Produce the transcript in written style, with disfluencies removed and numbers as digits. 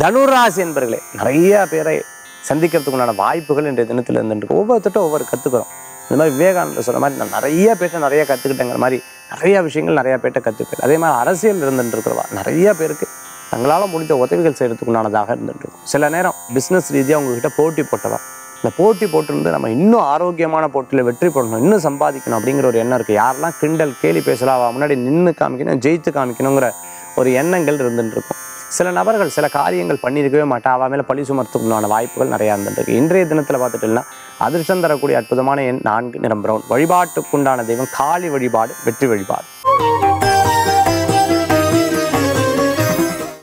தனுராசி என்பர்களே நிறைய பேரை சந்திக்கிறதுக்கு உண்டான வாய்ப்புகள் இன்றைய தினத்திலிருந்து இருக்கு. ஒவ்வொருத்தட்டும் ஒவ்வொரு கற்றுக்கிறோம். இந்த மாதிரி விவேகானந்தர் சொல்கிற மாதிரி நான் நிறைய பேர்கிட்ட நிறையா கற்றுக்கிட்டேங்கிற மாதிரி நிறைய விஷயங்கள் நிறையா பேர்கிட்ட கற்றுப்பேன். அதே மாதிரி அரசியல் இருந்துட்டு இருக்கிறவா நிறைய பேருக்கு தங்களால் முடிந்த உதவிகள் செய்கிறதுக்கு உண்டானதாக இருந்துட்டு சில நேரம் பிஸ்னஸ் ரீதியாக உங்ககிட்ட போட்டி போட்டவா இந்த போட்டி போட்டிருந்து நம்ம இன்னும் ஆரோக்கியமான போட்டியில் வெற்றி போடணும், இன்னும் சம்பாதிக்கணும் அப்படிங்கிற ஒரு எண்ணம் இருக்குது. யாரெல்லாம் கிண்டல் கேலி பேசலாம், முன்னாடி நின்று காமிக்கணும், ஜெயித்து காமிக்கணுங்கிற ஒரு எண்ணங்கள் இருந்துட்டு இருக்கும். சில நபர்கள் சில காரியங்கள் பண்ணியிருக்கவே மாட்டா அவன் மேலே பழி சுமர்த்துக்குண்டான வாய்ப்புகள் நிறையா இருந்துருக்கு. இன்றைய தினத்தில் பார்த்துட்டோம்னா அதிர்ஷ்டம் தரக்கூடிய அற்புதமான எண் 4, நிறம் பிரவுன். வழிபாட்டுக்குண்டான தெய்வம் காளி வழிபாடு, வெற்றி வழிபாடு.